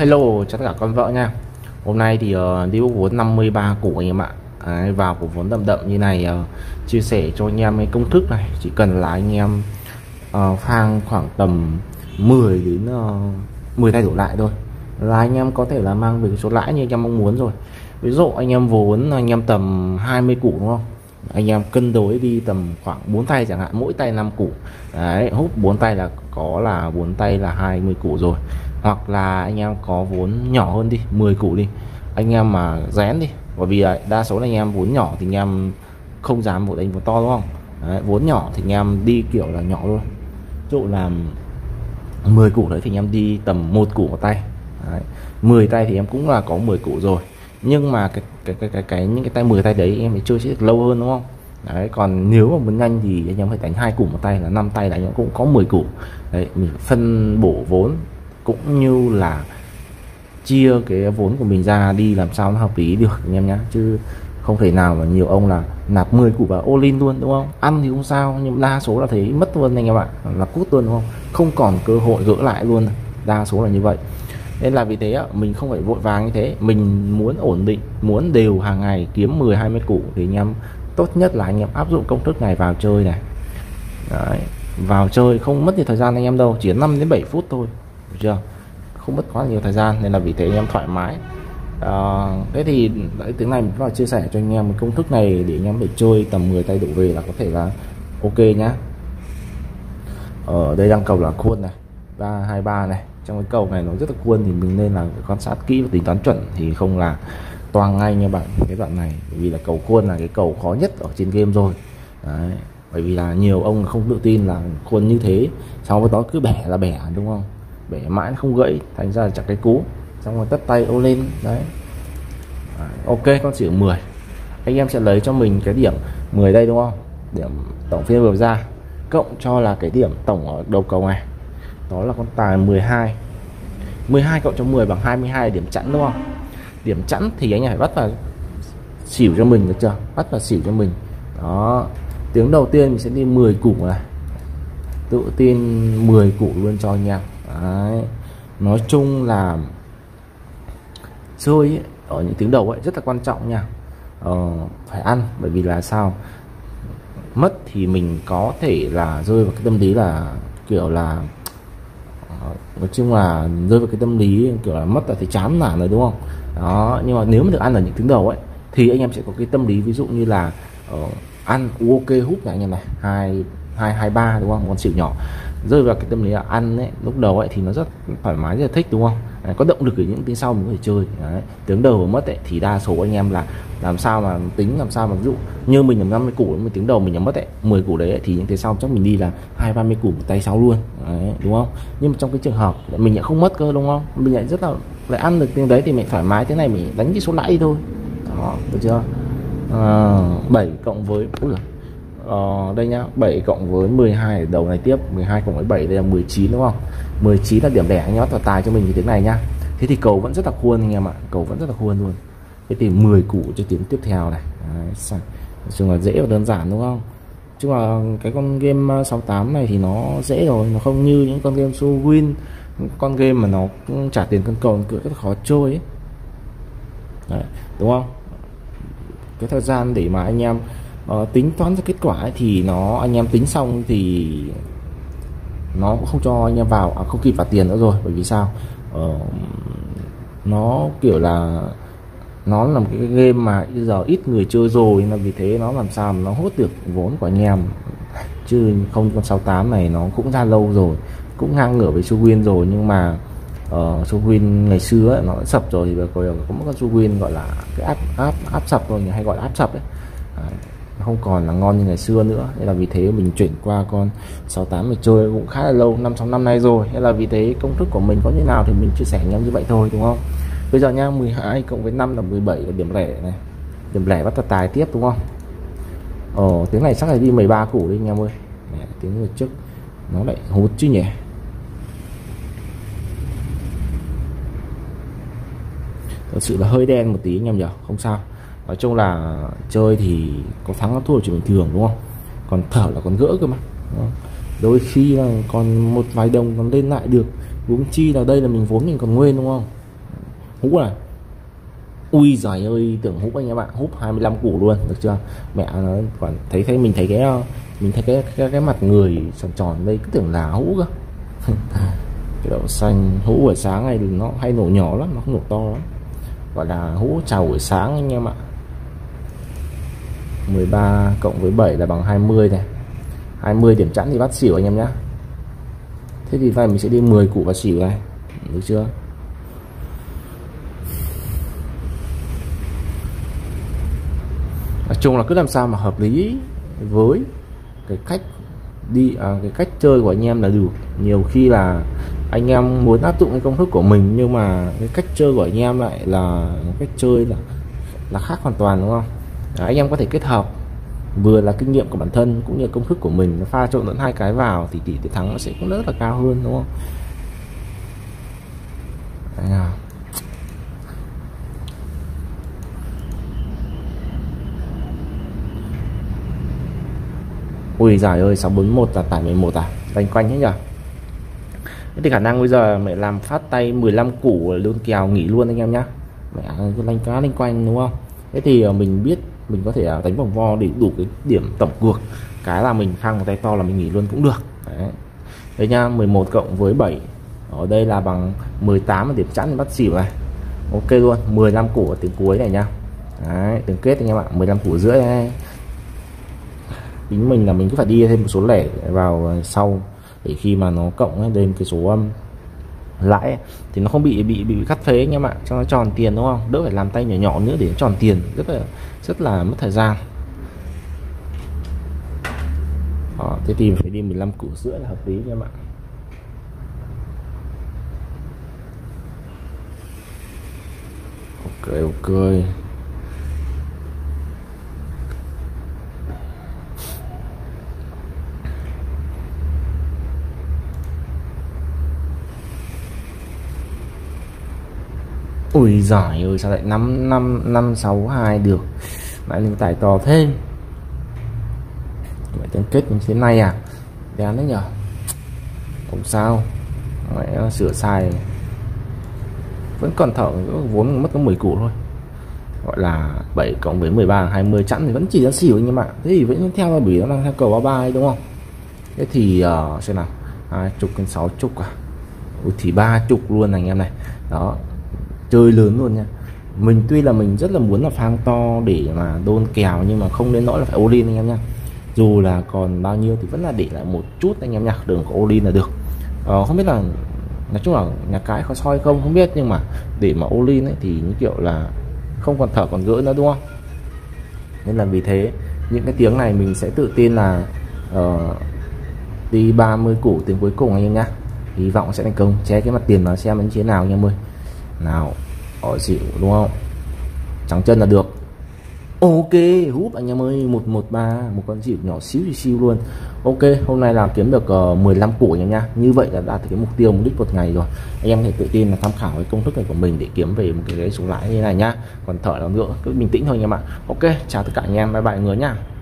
Hello cho tất cả con vợ nha. Hôm nay thì đi bốc vốn 53 củ anh em ạ. Vào cổ vốn đậm đậm như này, chia sẻ cho anh em cái công thức này. Chỉ cần là anh em phang khoảng tầm 10 đến 10 tay đổ lại thôi là anh em có thể là mang về số lãi như anh em mong muốn rồi. Ví dụ anh em vốn anh em tầm 20 củ đúng không, anh em cân đối đi tầm khoảng 4 tay chẳng hạn, mỗi tay 5 củ đấy, hút 4 tay là có là 4 tay là 20 củ rồi. Hoặc là anh em có vốn nhỏ hơn đi, 10 củ đi, anh em mà rén đi, bởi vì đa số là anh em vốn nhỏ thì anh em không dám vốn đánh vốn to đúng không đấy, vốn nhỏ thì anh em đi kiểu là nhỏ luôn. Ví dụ là 10 củ đấy thì anh em đi tầm 1 củ một tay đấy. 10 tay thì em cũng là có 10 củ rồi, nhưng mà những cái tay 10 tay đấy em phải chơi sẽ được lâu hơn đúng không đấy. Còn nếu mà muốn nhanh thì anh em phải đánh 2 củ một tay là 5 tay là anh em cũng có 10 củ đấy. Mình phân bổ vốn cũng như là chia cái vốn của mình ra đi làm sao nó hợp lý được anh em nhá, chứ không thể nào mà nhiều ông là nạp 10 củ vào all in luôn đúng không, ăn thì không sao nhưng đa số là thấy mất luôn anh em ạ, là cút luôn đúng không, không còn cơ hội gỡ lại luôn, đa số là như vậy. Nên là vì thế mình không phải vội vàng như thế, mình muốn ổn định, muốn đều hàng ngày kiếm 10-20 củ thì anh em tốt nhất là anh em áp dụng công thức này vào chơi này. Đấy, vào chơi không mất nhiều thời gian anh em đâu, chỉ 5 đến 7 phút thôi, được chưa, không mất quá nhiều thời gian, nên là vì thế anh em thoải mái. Thế thì đấy, tiếng này mình cũng là chia sẻ cho anh em một công thức này để anh em để chơi tầm 10 tay đổ về là có thể là ok nhá. Ở đây đang cầu là khuôn này 323 này, trong cái cầu này nó rất là khuôn thì mình nên là quan sát kỹ và tính toán chuẩn thì không là toang ngay nha bạn cái đoạn này, bởi vì là cầu khuôn là cái cầu khó nhất ở trên game rồi đấy. Bởi vì là nhiều ông không tự tin là khuôn như thế, sau đó cứ bẻ là bẻ đúng không, bẻ mãi không gãy, thành ra là chặt cái cú, xong rồi tất tay ô lên đấy. Ok, con chỉ 10 anh em sẽ lấy cho mình cái điểm 10 đây đúng không, điểm tổng phiên vừa ra cộng cho là cái điểm tổng ở đầu cầu này, đó là con tài 12. 12 cộng cho 10 bằng 22, điểm chẵn đúng không, điểm chẵn thì anh em phải bắt vào xỉu cho mình, được chưa, bắt vào xỉu cho mình đó. Tiếng đầu tiên mình sẽ đi 10 củ này, tự tin 10 củ luôn cho anh em. Đấy. Nói chung là chơi ấy, ở những tiếng đầu ấy rất là quan trọng nha, phải ăn, bởi vì là sao mất thì mình có thể là rơi vào cái tâm lý là kiểu là nói chung là rơi vào cái tâm lý kiểu là mất là thấy chán nản rồi đúng không đó. Nhưng mà nếu mà được ăn ở những tiếng đầu ấy thì anh em sẽ có cái tâm lý ví dụ như là ăn ok hút này anh em này 223 đúng không, con xỉu nhỏ, rơi vào cái tâm lý là ăn ấy, lúc đầu ấy thì nó rất thoải mái, rất là thích đúng không, có động lực ở những tiếng sau mình có thể chơi đấy. Tiếng đầu mất ấy, thì đa số anh em là làm sao mà tính, làm sao mà ví dụ như mình làm 50 củ một tiếng đầu mình nhắm mất ấy, 10 củ đấy ấy, thì những tiếng sau chắc mình đi là 2-30 củ một tay sau luôn đấy, đúng không. Nhưng mà trong cái trường hợp mình lại không mất cơ đúng không, mình lại rất là lại ăn được tiếng đấy thì mình thoải mái, thế này mình đánh cái số lãi thôi đó, được chưa. 7 cộng với đây nhá, 7 cộng với 12 ở đầu này tiếp, 12 cộng với 7 đây là 19 đúng không, 19 là điểm đẻ anh em bắt vào tài cho mình cái tiếng này nhá. Thế thì cầu vẫn rất là khuôn anh em ạ, cầu vẫn rất là khuôn luôn. Thế thì 10 củ cho tiếng tiếp theo này, nói chung là dễ và đơn giản đúng không, chứ là cái con game 68 này thì nó dễ rồi, nó không như những con game show win, con game mà nó trả tiền con cầu rất khó chơi ấy. Đấy, đúng không, cái thời gian để mà anh em tính toán ra kết quả ấy, thì nó anh em tính xong thì nó cũng không cho anh em vào, không kịp vào tiền nữa rồi. Bởi vì sao, nó kiểu là nó là một cái game mà bây giờ ít người chơi rồi, là vì thế nó làm sao mà nó hút được vốn của anh em, chứ không con 68 này nó cũng ra lâu rồi, cũng ngang ngửa với Suwin rồi, nhưng mà Suwin ngày xưa ấy, nó đã sập rồi, thì có một con Suwin gọi là cái áp sập rồi, hay gọi là áp sập ấy. Đấy, không còn là ngon như ngày xưa nữa, nên là vì thế mình chuyển qua con 68 mình chơi cũng khá là lâu, 5-6 năm nay rồi, nên là vì thế công thức của mình có như nào thì mình chia sẻ nhau như vậy thôi đúng không. Bây giờ nha, 12 cộng với 5 là 17 là điểm lẻ này, điểm lẻ bắt tài tiếp đúng không. Tiếng này chắc là đi 13 củ đi anh em ơi. Đấy, tiếng người trước nó lại hút chứ nhỉ, thật sự là hơi đen một tí anh em nhỉ, không sao. Nói chung là chơi thì có thắng có thua chỉ bình thường đúng không, còn thở là còn gỡ cơ mà, đôi khi là còn một vài đồng còn lên lại được, huống chi là đây là mình vốn mình còn nguyên đúng không. húp này. Ui giời ơi, tưởng húp anh em ạ, húp 25 củ luôn, được chưa? Mẹ nó còn thấy mình thấy cái mặt người tròn tròn đây cứ tưởng là hũ cơ. Cái đậu xanh hũ buổi sáng này đừng, nó hay nổ nhỏ lắm, nó không nổ to lắm. Gọi là hũ chào buổi sáng anh em ạ. 13 cộng với 7 là bằng 20 này. 20 điểm chẵn thì bắt xỉu anh em nhá. Thế thì vậy mình sẽ đi 10 củ và xỉu này, được chưa? Nói chung là cứ làm sao mà hợp lý với cái cách đi cái cách chơi của anh em là được. Nhiều khi là anh em muốn áp dụng cái công thức của mình nhưng mà cái cách chơi của anh em lại là cách chơi là khác hoàn toàn, đúng không? Đấy, anh em có thể kết hợp vừa là kinh nghiệm của bản thân cũng như công thức của mình, nó pha trộn lẫn hai cái vào thì tỷ lệ thắng nó sẽ cũng rất là cao hơn, đúng không? Ui giời ơi, 641 là tải 11 à, loanh quanh hết nhỉ. Thế thì khả năng bây giờ mẹ làm phát tay 15 củ luôn kèo nghỉ luôn anh em nhá. Mẹ cứ loanh cá loanh quanh, đúng không? Thế thì mình biết mình có thể đánh vòng vo để đủ cái điểm tổng cuộc, cái là mình phang một tay to là mình nghỉ luôn cũng được. Đấy, đấy nha. 11 cộng với 7 ở đây là bằng 18 và điểm chẵn bắt xỉu này, ok luôn. 15 củ ở tiếng cuối này nha. Đấy, tiếng kết anh em ạ, 15 củ rưỡi này. Tính mình là mình cứ phải đi thêm một số lẻ vào sau để khi mà nó cộng lên cái số lãi thì nó không bị cắt phế anh em ạ, cho nó tròn tiền, đúng không? Đỡ phải làm tay nhỏ nhỏ nữa để nó tròn tiền, rất là mất thời gian. Đó, thế thì phải đi 15 củ rưỡi là hợp lý anh em ạ. Ok, ok. Ui giời ơi, sao lại 562 được, lại mình tải to thêm. Vậy tính kết mình thế này à, đen đấy nhở. Không sao, mẹ sửa sai. Vẫn còn thở, vốn mất có 10 củ thôi. Gọi là 7 cộng với 13 20 chẵn thì vẫn chỉ ra xỉu nhưng mà thế thì vẫn theo là bỉ nó đang theo cầu 33 đúng không? Thế thì xem nào, 20 đến 60 à. Ui thì 30 luôn này anh em này. Đó, chơi lớn luôn nha. Mình tuy là mình rất là muốn là phang to để mà đôn kèo nhưng mà không đến nỗi là phải all-in anh em nha. Dù là còn bao nhiêu thì vẫn là để lại một chút anh em nha, đừng có all-in là được. Không biết là nói chung là nhà cái có soi không không biết, nhưng mà để mà all-in ấy thì như kiểu là không còn thở còn gỡ nữa, đúng không? Nên là vì thế những cái tiếng này mình sẽ tự tin là đi 30 củ tiếng cuối cùng anh em nhá. Hy vọng sẽ thành công, che cái mặt tiền nó xem anh chế nào anh em ơi. Nào, hỏi xỉu đúng không? Trắng chân là được. Ok, húp anh em ơi, 113, một con xỉu nhỏ xíu thì siêu luôn. Ok, hôm nay là kiếm được 15 củ anh em nha. Như vậy là đạt được cái mục tiêu mục đích một ngày rồi. Anh em hãy tự tin là tham khảo cái công thức này của mình để kiếm về một cái số lãi như này nhá. Còn thở là ngựa, cứ bình tĩnh thôi anh em ạ. Ok, chào tất cả anh em, bye bye người nhá.